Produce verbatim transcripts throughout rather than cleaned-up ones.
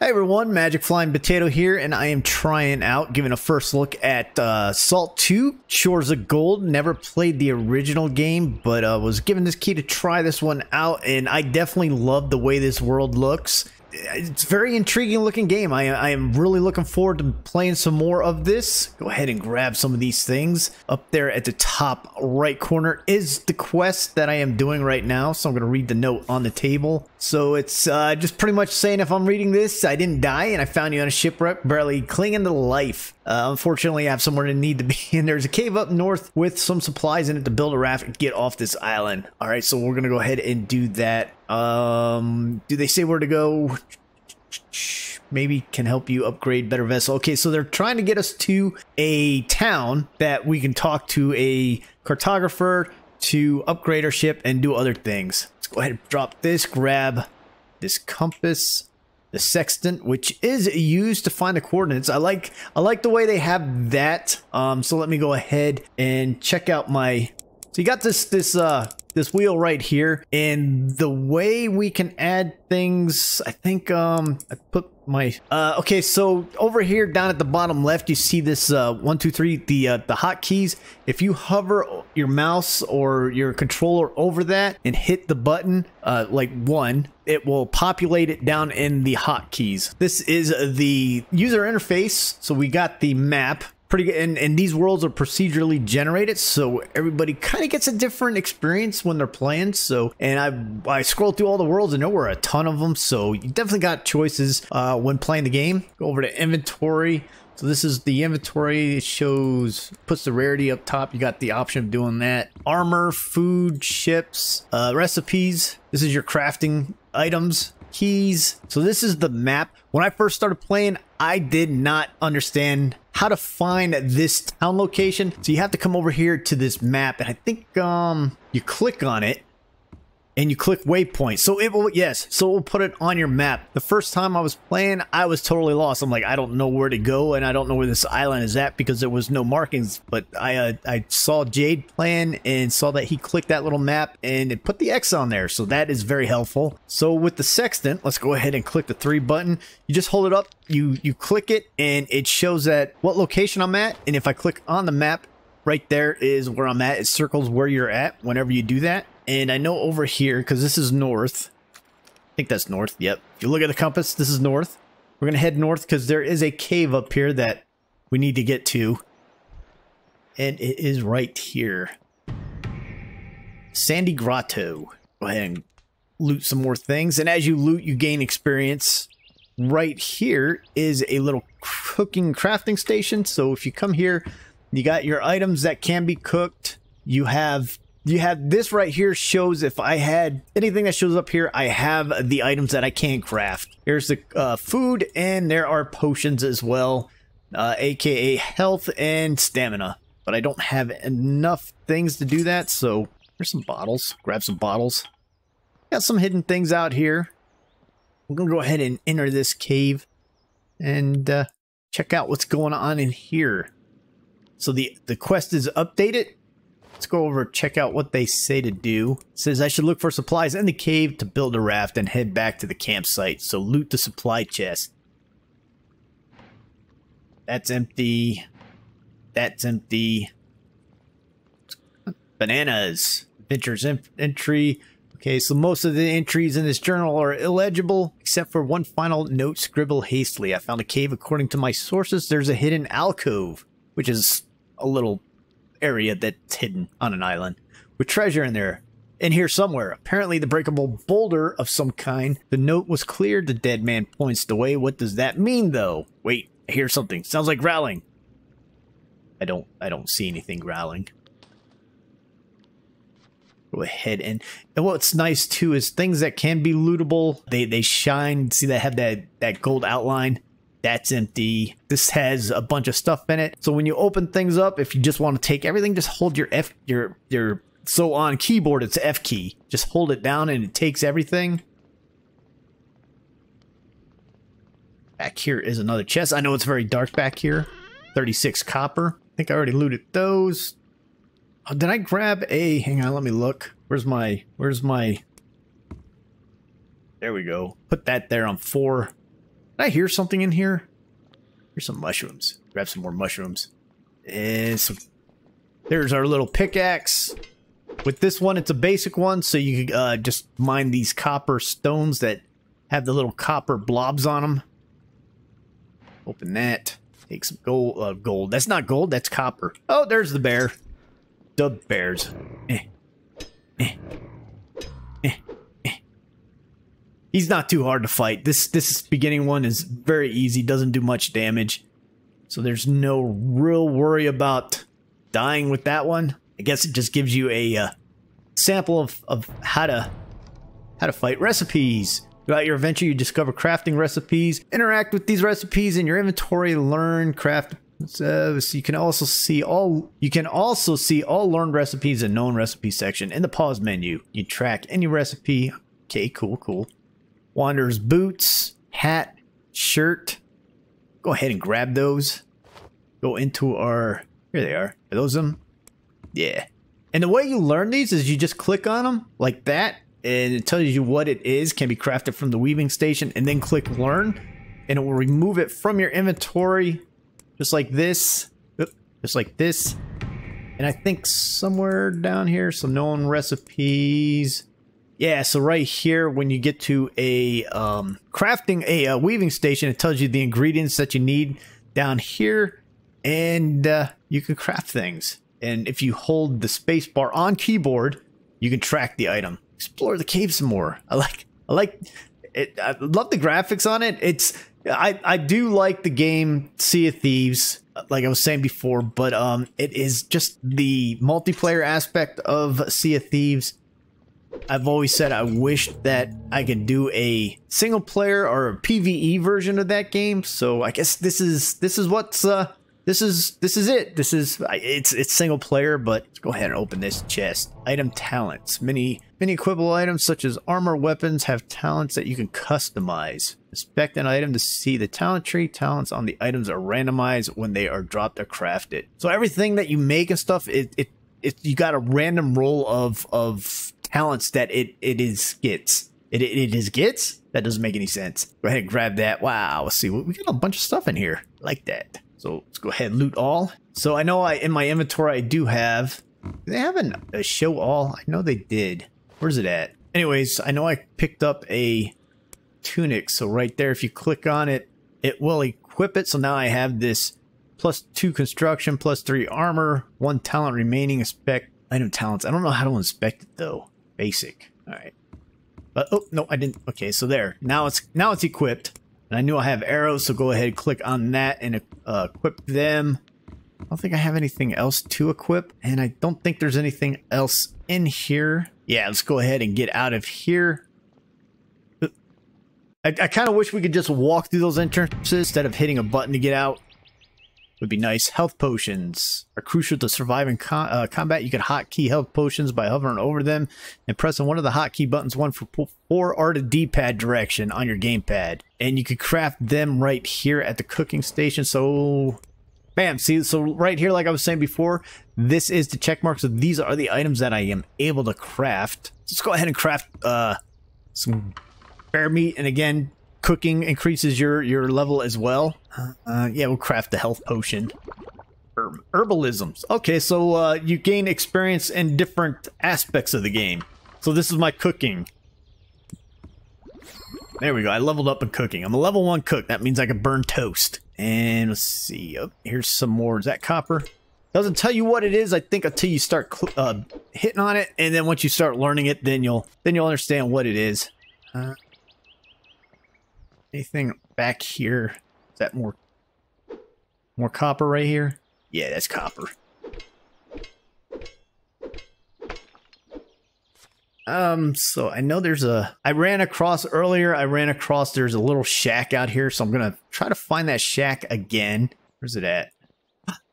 Hey everyone, Magic Flyin Potato here, and I am trying out, giving a first look at uh, Salt two, Shores of Gold. Never played the original game, but uh, was given this key to try this one out, and I definitely love the way this world looks. It's a very intriguing looking game. I, I am really looking forward to playing some more of this. Go ahead and grab some of these things. Up there at the top right corner is the quest that I am doing right now. So I'm going to read the note on the table. So it's uh, just pretty much saying, if I'm reading this, I didn't die and I found you on a shipwreck, barely clinging to life. Uh, unfortunately, I have somewhere to need to be, and there's a cave up north with some supplies in it to build a raft and get off this island. All right, so we're going to go ahead and do that. Um, do they say where to go? Maybe can help you upgrade better vessel. Okay, so they're trying to get us to a town that we can talk to a cartographer to upgrade our ship and do other things. Let's go ahead and drop this, grab this compass. The sextant, which is used to find the coordinates. I like I like the way they have that. Um, so let me go ahead and check out my. So you got this this uh this wheel right here, and the way we can add things. I think um I put my uh okay. So over here down at the bottom left, you see this uh one two three the uh, the hotkeys. If you hover your mouse or your controller over that and hit the button uh like one. It will populate it down in the hotkeys. This is the user interface. So we got the map. Pretty good. And, and these worlds are procedurally generated, so everybody kind of gets a different experience when they're playing. So, and I, I scrolled through all the worlds, and there were a ton of them. So you definitely got choices uh, when playing the game. Go over to inventory. So this is the inventory. It shows, puts the rarity up top. You got the option of doing that. Armor, food, ships, uh, recipes. This is your crafting items, keys. So this is the map. When I first started playing, I did not understand how to find this town location. So you have to come over here to this map, and I think um, you click on it. And you click waypoint, so it will, yes, so it will put it on your map. The first time I was playing, I was totally lost. I'm like, I don't know where to go, and I don't know where this island is at because there was no markings. But I uh, I saw Jade playing and saw that he clicked that little map and it put the X on there, so that is very helpful. So with the sextant, let's go ahead and click the three button. You just hold it up, you you click it, and it shows that what location I'm at. And if I click on the map, right there is where I'm at. It circles where you're at whenever you do that. And I know over here, because this is north. I think that's north. Yep. If you look at the compass, this is north. We're going to head north because there is a cave up here that we need to get to. And it is right here. Sandy Grotto. Go ahead and loot some more things. And as you loot, you gain experience. Right here is a little cooking crafting station. So if you come here, you got your items that can be cooked. You have... You have this right here shows if I had anything that shows up here, I have the items that I can craft. Here's the uh, food, and there are potions as well, uh, aka health and stamina. But I don't have enough things to do that, so here's some bottles. Grab some bottles. Got some hidden things out here. We're going to go ahead and enter this cave and uh, check out what's going on in here. So the, the quest is updated. Let's go over and check out what they say to do. It says I should look for supplies in the cave to build a raft and head back to the campsite. So loot the supply chest. That's empty. That's empty. Bananas. Adventurer's entry. Okay, so most of the entries in this journal are illegible, except for one final note scribbled hastily. I found a cave. According to my sources, there's a hidden alcove, which is a little... area that's hidden on an island with treasure in there in here somewhere, apparently the breakable boulder of some kind. The note was cleared. The dead man points the way. What does that mean though? Wait, I hear something. Sounds like growling. I don't I don't see anything growling. Go ahead and and what's nice too is things that can be lootable, they they shine. See, they have that that gold outline. That's empty. This has a bunch of stuff in it. So when you open things up, if you just want to take everything, just hold your F, your, your, so on keyboard, it's F key. Just hold it down and it takes everything. Back here is another chest. I know it's very dark back here. thirty-six copper. I think I already looted those. Oh, did I grab a, hang on, let me look. Where's my, where's my, there we go. Put that there on four. Did I hear something in here? Here's some mushrooms. Grab some more mushrooms. And some... There's our little pickaxe. With this one, it's a basic one, so you can uh, just mine these copper stones that have the little copper blobs on them. Open that. Take some gold. Uh, gold. That's not gold. That's copper. Oh, there's the bear. The bears. Eh. Eh. Eh. Eh. He's not too hard to fight. This this beginning one is very easy. Doesn't do much damage. So there's no real worry about dying with that one. I guess it just gives you a uh, sample of, of how to how to fight recipes. Throughout your adventure, you discover crafting recipes. Interact with these recipes in your inventory. Learn craft. Uh, so you can also see all you can also see all learned recipes and known recipes section in the pause menu. You track any recipe. Okay, cool, cool. Wanderer's boots, hat, shirt. Go ahead and grab those. Go into our. Here they are. Are those them? Yeah. And the way you learn these is you just click on them like that, and it tells you what it is, can be crafted from the weaving station, and then click learn, and it will remove it from your inventory, just like this, just like this. And I think somewhere down here, some known recipes. Yeah, so right here, when you get to a um, crafting a uh, weaving station, it tells you the ingredients that you need down here, and uh, you can craft things. And if you hold the space bar on keyboard, you can track the item. Explore the cave some more. I like, I like it. I love the graphics on it. It's, I, I do like the game Sea of Thieves, like I was saying before, but um, it is just the multiplayer aspect of Sea of Thieves. I've always said I wish that I could do a single player or a P V E version of that game. So I guess this is, this is what's, uh, This is this is it. This is it's it's single player, but let's go ahead and open this chest. Item talents. Many many equipable items such as armor, weapons have talents that you can customize. Inspect an item to see the talent tree. Talents on the items are randomized when they are dropped or crafted. So everything that you make and stuff, it it, it you got a random roll of of talents that it it is gets. It it, it is gets? That doesn't make any sense. Go ahead and grab that. Wow, let's see. We got a bunch of stuff in here. I like that. So let's go ahead and loot all. So I know I in my inventory I do have. Did they have an, a show all? I know they did. Where's it at? Anyways, I know I picked up a tunic. So right there, if you click on it, it will equip it. So now I have this plus two construction, plus three armor, one talent remaining. Inspect item talents. I don't know how to inspect it though. Basic. All right. But oh no, I didn't. Okay, so there. Now it's now it's equipped. And I knew I have arrows, so go ahead and click on that and uh, equip them. I don't think I have anything else to equip, and I don't think there's anything else in here. Yeah, let's go ahead and get out of here. I, I kind of wish we could just walk through those entrances instead of hitting a button to get out. Would be nice. Health potions are crucial to surviving com uh, combat. You can hotkey health potions by hovering over them and pressing one of the hotkey buttons, one for four R to D-pad direction on your gamepad. And you can craft them right here at the cooking station. So, bam! See, so right here, like I was saying before, this is the check mark. So these are the items that I am able to craft. Let's go ahead and craft uh, some bear meat. And again, cooking increases your your level as well. Uh, yeah, we'll craft the health potion. Herb herbalisms. Okay, so uh, you gain experience in different aspects of the game. So this is my cooking. There we go. I leveled up in cooking. I'm a level one cook. That means I can burn toast. And let's see. Oh, here's some more. Is that copper? Doesn't tell you what it is, I think, until you start cl uh, hitting on it, and then once you start learning it, then you'll then you'll understand what it is. Uh, anything back here? Is that more more copper right here? Yeah, that's copper. Um, so I know there's a, I ran across earlier, I ran across, there's a little shack out here. So I'm going to try to find that shack again. Where's it at?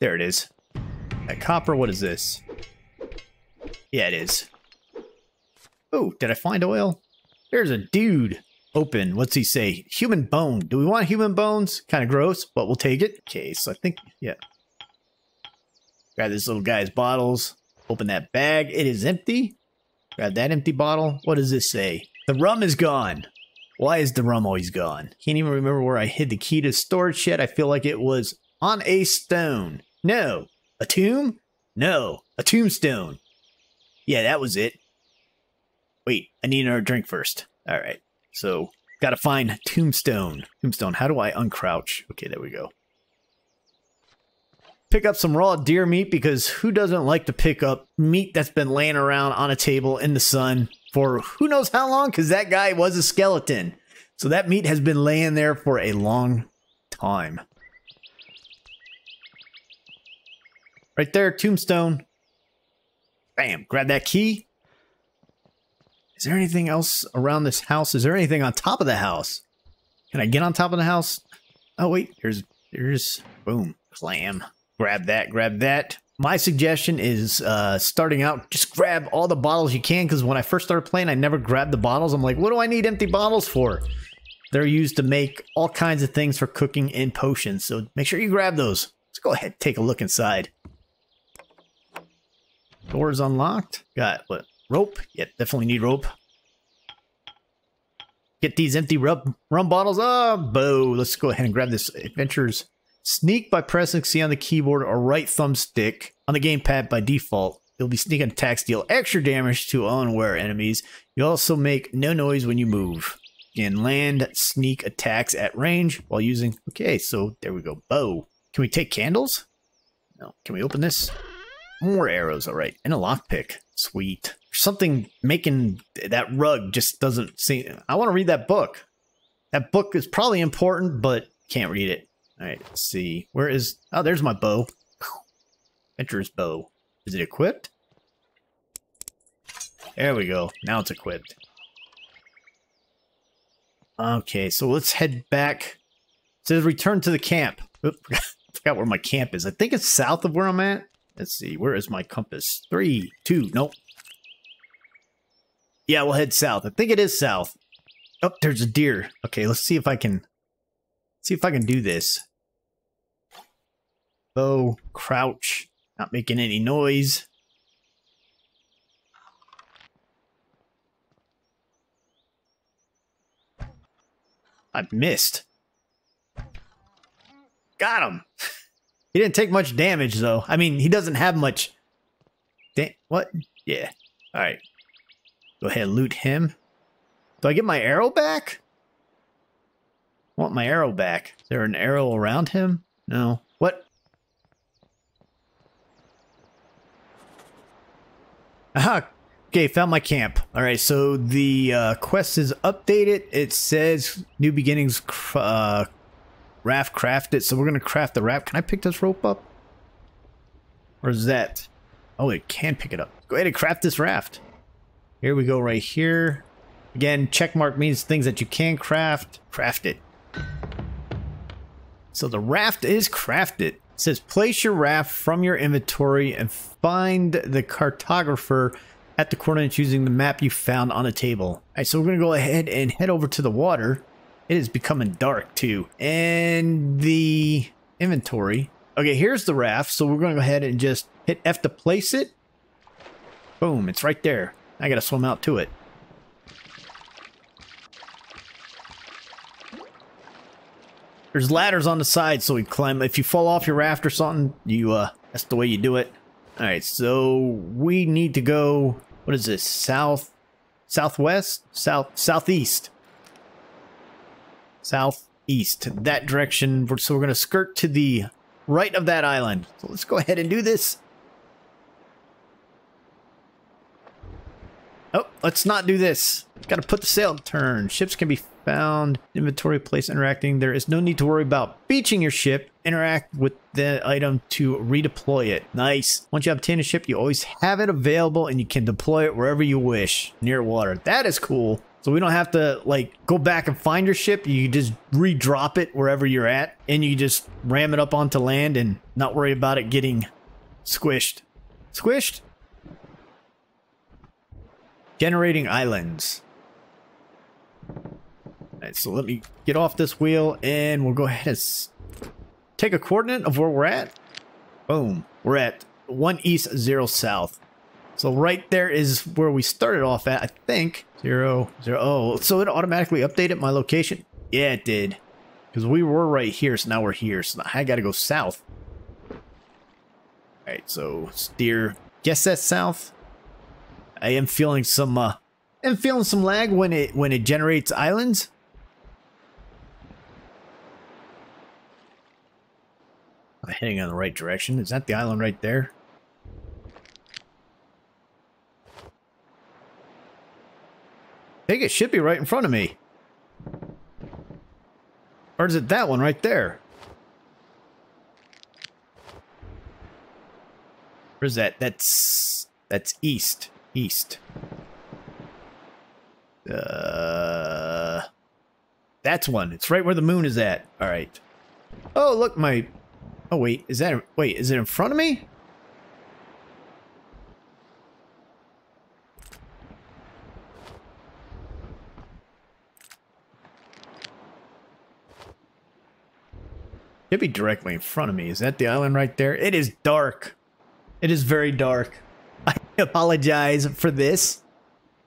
There it is. That copper, what is this? Yeah, it is. Oh, did I find oil? There's a dude. Open. What's he say? Human bone. Do we want human bones? Kind of gross, but we'll take it. Okay, so I think, yeah. Grab this little guy's bottles. Open that bag. It is empty. Grab that empty bottle. What does this say? The rum is gone. Why is the rum always gone? Can't even remember where I hid the key to the storage shed. I feel like it was on a stone. No. A tomb? No. A tombstone. Yeah, that was it. Wait, I need another drink first. All right. So, gotta find tombstone. Tombstone, how do I uncrouch? Okay, there we go. Pick up some raw deer meat, because who doesn't like to pick up meat that's been laying around on a table in the sun for who knows how long, because that guy was a skeleton. So that meat has been laying there for a long time. Right there, tombstone. Bam, grab that key. Is there anything else around this house? Is there anything on top of the house? Can I get on top of the house? Oh wait, here's, here's, boom, clam. Grab that, grab that. My suggestion is uh, starting out, just grab all the bottles you can, because when I first started playing, I never grabbed the bottles. I'm like, what do I need empty bottles for? They're used to make all kinds of things for cooking and potions, so make sure you grab those. Let's go ahead and take a look inside. Door's unlocked. Got what? Rope? Yeah, definitely need rope. Get these empty rum, rum bottles. Ah, bo. Let's go ahead and grab this adventure's sneak by pressing C on the keyboard or right thumbstick on the gamepad by default. You'll be sneaking attacks, deal extra damage to unaware enemies. You also make no noise when you move. And land sneak attacks at range while using. Okay, so there we go. Bow. Can we take candles? No. Can we open this? More arrows. All right. And a lockpick. Sweet. Something making that rug just doesn't seem. I want to read that book. That book is probably important, but can't read it. All right, let's see. Where is... Oh, there's my bow. Adventurer's bow. Is it equipped? There we go. Now it's equipped. Okay, so let's head back. It says return to the camp. Oop, forgot where my camp is. I think it's south of where I'm at. Let's see. Where is my compass? Three, two, nope. Yeah, we'll head south. I think it is south. Oh, there's a deer. Okay, let's see if I can... See if I can do this. Bow, crouch, not making any noise. I missed. Got him. He didn't take much damage, though. I mean, he doesn't have much. Da- what? Yeah. All right. Go ahead and loot him. Do I get my arrow back? I want my arrow back. Is there an arrow around him? No. What? Aha! Okay, found my camp. Alright, so the uh, quest is updated. It says New Beginnings uh, Raft Crafted. So we're going to craft the raft. Can I pick this rope up? Or is that? Oh, it can pick it up. Go ahead and craft this raft. Here we go right here. Again, checkmark means things that you can craft. Craft it. So the raft is crafted. It says place your raft from your inventory and find the cartographer at the coordinates using the map you found on a table. Alright, so we're going to go ahead and head over to the water. It is becoming dark too. And the inventory. Okay, here's the raft. So we're going to go ahead and just hit F to place it. Boom, it's right there. I got to swim out to it. There's ladders on the side, so we climb. If you fall off your raft or something, you uh, that's the way you do it. All right, so we need to go. What is this? South, southwest, south, southeast, southeast. That direction. So we're gonna skirt to the right of that island. So let's go ahead and do this. Oh, let's not do this. Gotta put the sail turn. Ships can be found. Inventory place interacting. There is no need to worry about beaching your ship. Interact with the item to redeploy it. Nice. Once you obtain a ship, you always have it available and you can deploy it wherever you wish near water. That is cool. So we don't have to like go back and find your ship. You just redrop it wherever you're at and you just ram it up onto land and not worry about it getting squished. Squished? Generating islands. Alright, so let me get off this wheel and we'll go ahead and take a coordinate of where we're at. Boom. We're at one east, zero south. So right there is where we started off at, I think. Zero, zero, oh. So it automatically updated my location? Yeah, it did. Because we were right here, so now we're here. So I gotta go south. Alright, so steer. Guess that's south. I am feeling some uh I'm feeling some lag when it when it generates islands. I'm heading in the right direction. Is that the island right there? I think it should be right in front of me. Or is it that one right there? Where's that? That's... That's east. East. Uh, that's one. It's right where the moon is at. Alright. Oh, look, my... Oh, wait. Is that... Wait, is it in front of me? It'd be directly in front of me. Is that the island right there? It is dark. It is very dark. I apologize for this.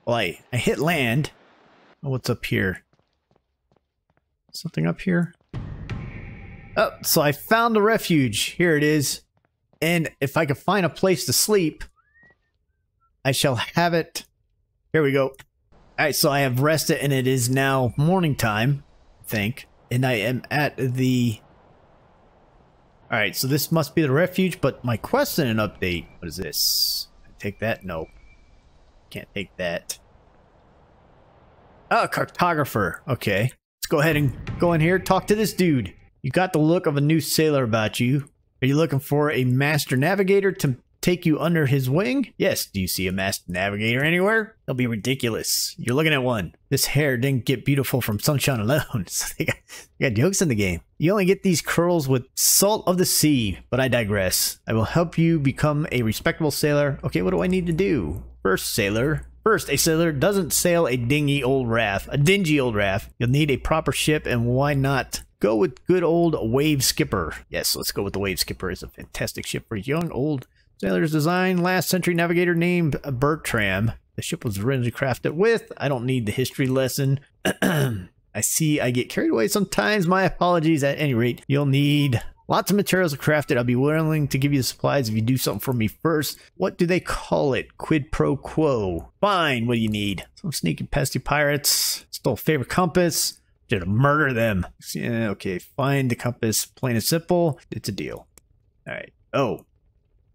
Well, I, I hit land. Oh, what's up here? Something up here? Oh, so I found a refuge. Here it is. And if I can find a place to sleep, I shall have it. Here we go. Alright, so I have rested and it is now morning time, I think. And I am at the... Alright, so this must be the refuge, but my quest in an update. What is this? Can I take that? No. Can't take that. Oh, Cartographer. Okay. Let's go ahead and go in here. Talk to this dude. You got the look of a new sailor about you. Are you looking for a master navigator to take you under his wing? Yes. Do you see a master navigator anywhere? That'll be ridiculous. You're looking at one. This hair didn't get beautiful from sunshine alone. So they, got, they got jokes in the game. You only get these curls with salt of the sea, but I digress. I will help you become a respectable sailor. Okay, what do I need to do? First, sailor. First, a sailor doesn't sail a dingy old raft. A dingy old raft. You'll need a proper ship, and why not? Go with good old Wave Skipper. Yes, let's go with the Wave Skipper. It's a fantastic ship for young old... Sailor's design, last century navigator named Bertram. The ship was originally crafted with. I don't need the history lesson. I see I get carried away sometimes. My apologies. At any rate, you'll need lots of materials crafted. I'll be willing to give you the supplies if you do something for me first. What do they call it? Quid pro quo. Fine. What do you need? Some sneaky, pesky pirates stole favorite compass. Did to murder them. Yeah, okay. Find the compass. Plain and simple. It's a deal. All right. Oh.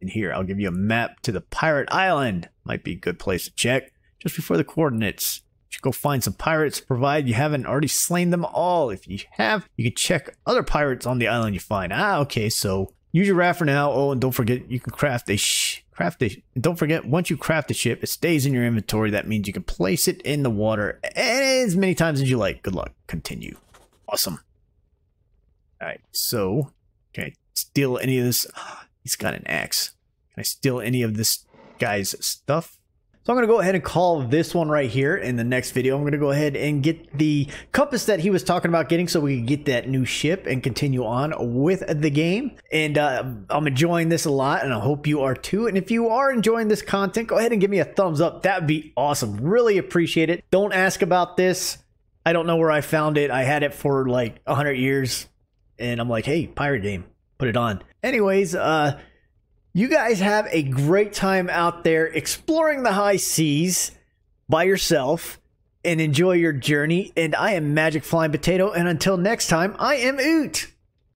And here, I'll give you a map to the pirate island. Might be a good place to check. Just before the coordinates. You should go find some pirates, provided you haven't already slain them all. If you have, you can check other pirates on the island you find. Ah, okay, so use your raft for now. Oh, and don't forget, you can craft a sh craft a don't forget, once you craft a ship, it stays in your inventory. That means you can place it in the water as many times as you like. Good luck. Continue. Awesome. Alright, so can I steal any of this? He's got an axe. Can I steal any of this guy's stuff? So I'm going to go ahead and call this one right here. In the next video, I'm going to go ahead and get the compass that he was talking about getting so we can get that new ship and continue on with the game. And uh, I'm enjoying this a lot, and I hope you are too. And if you are enjoying this content, go ahead and give me a thumbs up. That would be awesome. Really appreciate it. Don't ask about this. I don't know where I found it. I had it for like a hundred years, and I'm like, hey, pirate game. Put it on. Anyways, uh, you guys have a great time out there exploring the high seas by yourself and enjoy your journey. And I am Magic Flyin Potato. And until next time, I am Oot.